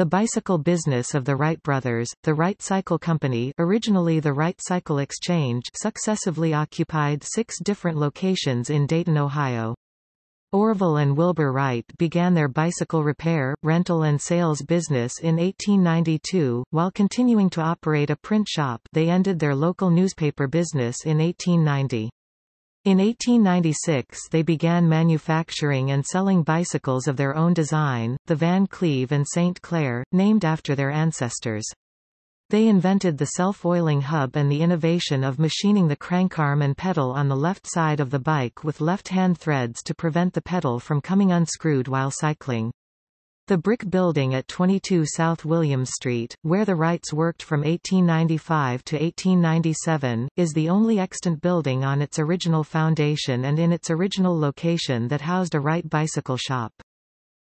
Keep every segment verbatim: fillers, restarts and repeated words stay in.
the bicycle business of the Wright brothers, the Wright Cycle Company, originally the Wright Cycle Exchange, successively occupied six different locations in Dayton, Ohio. Orville and Wilbur Wright began their bicycle repair, rental and sales business in eighteen ninety-two, while continuing to operate a print shop. They ended their local newspaper business in eighteen ninety. In eighteen ninety-six they began manufacturing and selling bicycles of their own design, the Van Cleve and Saint Clair, named after their ancestors. They invented the self-oiling hub and the innovation of machining the crankarm and pedal on the left side of the bike with left-hand threads to prevent the pedal from coming unscrewed while cycling. The brick building at twenty-two South Williams Street, where the Wrights worked from eighteen ninety-five to eighteen ninety-seven, is the only extant building on its original foundation and in its original location that housed a Wright bicycle shop.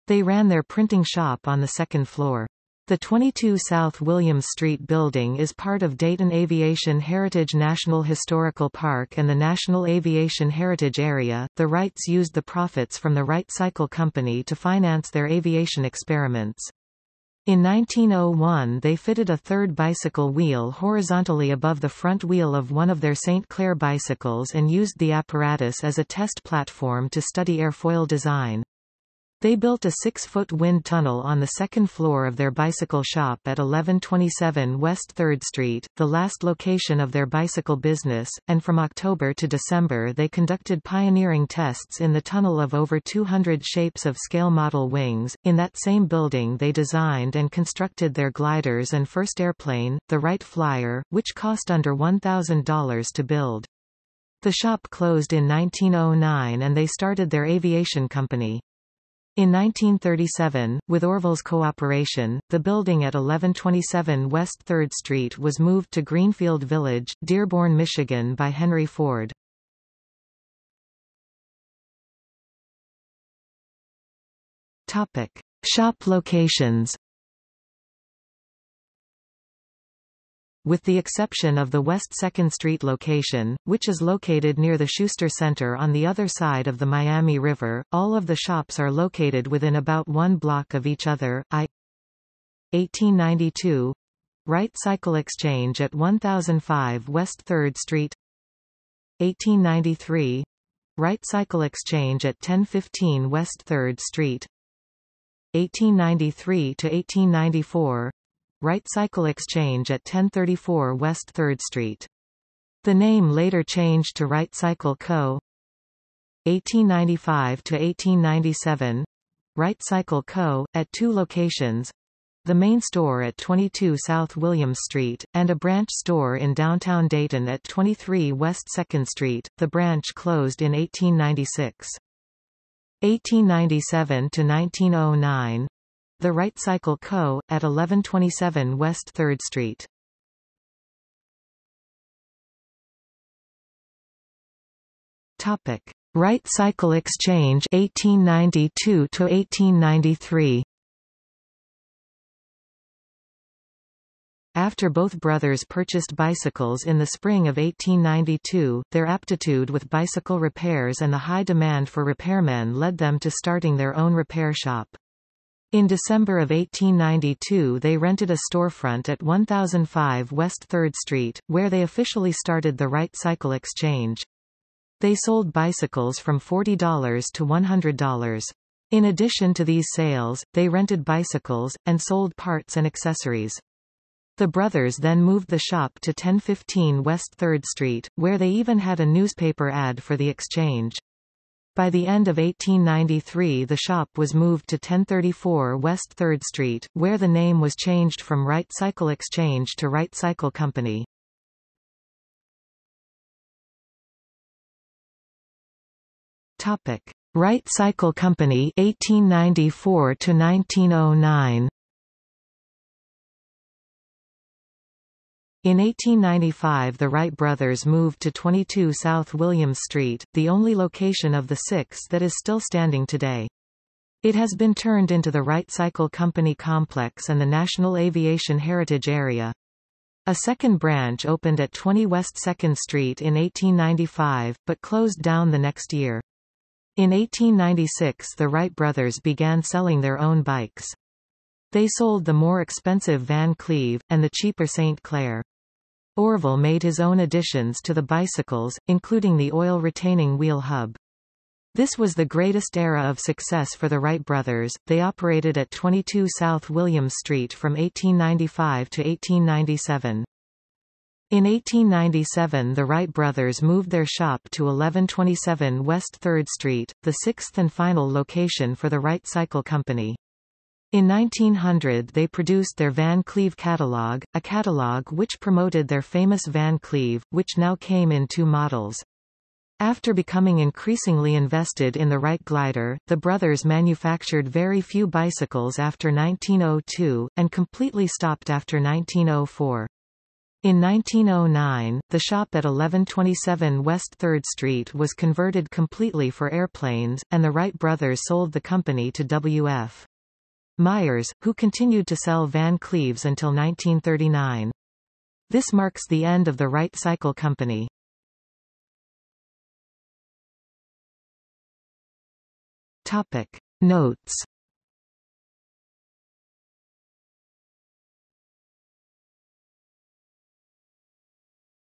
They ran their printing shop on the second floor. The twenty-two South Williams Street building is part of Dayton Aviation Heritage National Historical Park and the National Aviation Heritage Area. The Wrights used the profits from the Wright Cycle Company to finance their aviation experiments. In nineteen oh one, they fitted a third bicycle wheel horizontally above the front wheel of one of their Saint Clair bicycles and used the apparatus as a test platform to study airfoil design. They built a six-foot wind tunnel on the second floor of their bicycle shop at eleven twenty-seven West third Street, the last location of their bicycle business, and from October to December they conducted pioneering tests in the tunnel of over two hundred shapes of scale model wings. In that same building they designed and constructed their gliders and first airplane, the Wright Flyer, which cost under one thousand dollars to build. The shop closed in nineteen oh nine and they started their aviation company. In nineteen thirty-seven, with Orville's cooperation, the building at eleven twenty-seven West third Street was moved to Greenfield Village, Dearborn, Michigan by Henry Ford. Topic: Shop locations. With the exception of the West second Street location, which is located near the Schuster Center on the other side of the Miami River, all of the shops are located within about one block of each other. I eighteen ninety-two Wright Cycle Exchange at one thousand five West third Street. Eighteen ninety-three Wright Cycle Exchange at ten fifteen West third Street. Eighteen ninety-three to eighteen ninety-four Wright Cycle Exchange at ten thirty-four West third Street. The name later changed to Wright Cycle Co. eighteen ninety-five to eighteen ninety-seven Wright Cycle Co. at two locations, the main store at twenty-two South Williams Street, and a branch store in downtown Dayton at twenty-three West second Street. The branch closed in eighteen ninety-six. eighteen ninety-seven to nineteen oh nine The Wright Cycle Co. at eleven twenty-seven West third Street. Topic: Wright Cycle Exchange eighteen ninety-two to eighteen ninety-three. After both brothers purchased bicycles in the spring of eighteen ninety-two, their aptitude with bicycle repairs and the high demand for repairmen led them to starting their own repair shop. In December of eighteen ninety-two they rented a storefront at one thousand five West third Street, where they officially started the Wright Cycle Exchange. They sold bicycles from forty dollars to one hundred dollars. In addition to these sales, they rented bicycles, and sold parts and accessories. The brothers then moved the shop to ten fifteen West third Street, where they even had a newspaper ad for the exchange. By the end of eighteen ninety-three the shop was moved to ten thirty-four West third Street, where the name was changed from Wright Cycle Exchange to Wright Cycle Company. Topic: Wright Cycle Company eighteen ninety-four to nineteen oh nine. In eighteen ninety-five the Wright brothers moved to twenty-two South Williams Street, the only location of the six that is still standing today. It has been turned into the Wright Cycle Company complex and the National Aviation Heritage Area. A second branch opened at twenty West second Street in eighteen ninety-five, but closed down the next year. In eighteen ninety-six the Wright brothers began selling their own bikes. They sold the more expensive Van Cleve, and the cheaper Saint Clair. Orville made his own additions to the bicycles, including the oil-retaining wheel hub. This was the greatest era of success for the Wright brothers. They operated at twenty-two South Williams Street from eighteen ninety-five to eighteen ninety-seven. In eighteen ninety-seven the Wright brothers moved their shop to eleven twenty-seven West third Street, the sixth and final location for the Wright Cycle Company. In nineteen hundred they produced their Van Cleve catalog, a catalog which promoted their famous Van Cleve, which now came in two models. After becoming increasingly invested in the Wright glider, the brothers manufactured very few bicycles after nineteen oh two, and completely stopped after nineteen oh four. In nineteen oh nine, the shop at eleven twenty-seven West third Street was converted completely for airplanes, and the Wright brothers sold the company to W F Myers, who continued to sell Van Cleves until nineteen thirty-nine. This marks the end of the Wright Cycle Company. Topic Notes.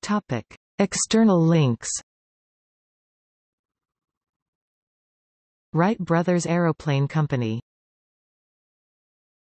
Topic External links. Wright Brothers Aeroplane Company.